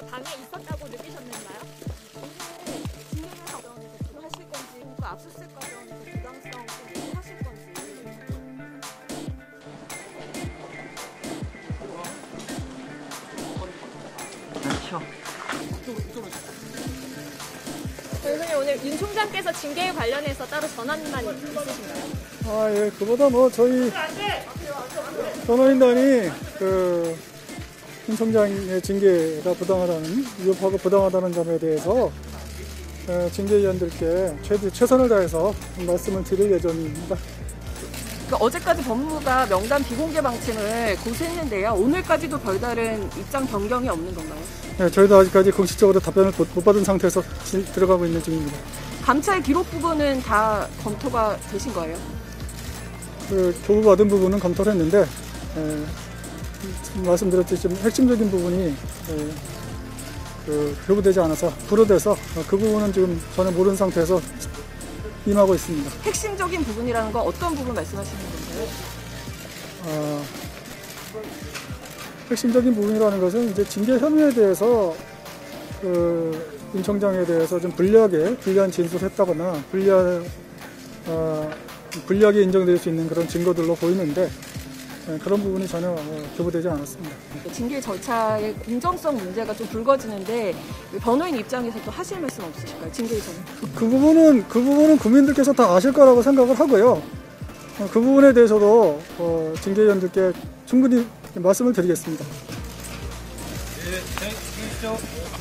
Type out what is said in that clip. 변화가 방에 있었다고 느끼셨는가요? 진행을 하실 건지, 혹은 압수수색 과정 부당성 하실 건지. 선생님, 오늘 윤 총장께서 징계에 관련해서 따로 전환만 있으신가요? 아, 예, 그보다 뭐 저희 변호인단이 윤 총장의 징계가 부당하다는, 위협하고 부당하다는 점에 대해서 징계위원들께 최선을 다해서 말씀을 드릴 예정입니다. 그러니까 어제까지 법무부가 명단 비공개 방침을 고수했는데요. 오늘까지도 별다른 입장 변경이 없는 건가요? 네, 저희도 아직까지 공식적으로 답변을 못 받은 상태에서 들어가고 있는 중입니다. 감찰 기록 부분은 다 검토가 되신 거예요? 교부받은 부분은 검토를 했는데, 말씀드렸듯이 좀 핵심적인 부분이 교부되지 않아서 불허돼서 그 부분은 지금 전혀 모르는 상태에서 임하고 있습니다. 핵심적인 부분이라는 건 어떤 부분 말씀하시는 건가요? 핵심적인 부분이라는 것은 이제 징계 혐의에 대해서 윤 총장에 대해서 좀 불리한 진술했다거나 불리하게 인정될 수 있는 그런 증거들로 보이는데, 그런 부분이 전혀 교부되지 않았습니다. 징계 절차의 공정성 문제가 좀 불거지는데 변호인 입장에서 또 하실 말씀 없으실까요? 징계에 전에 그 부분은 국민들께서 다 아실 거라고 생각을 하고요. 그 부분에 대해서도 징계위원들께 충분히 말씀을 드리겠습니다. 네, 네,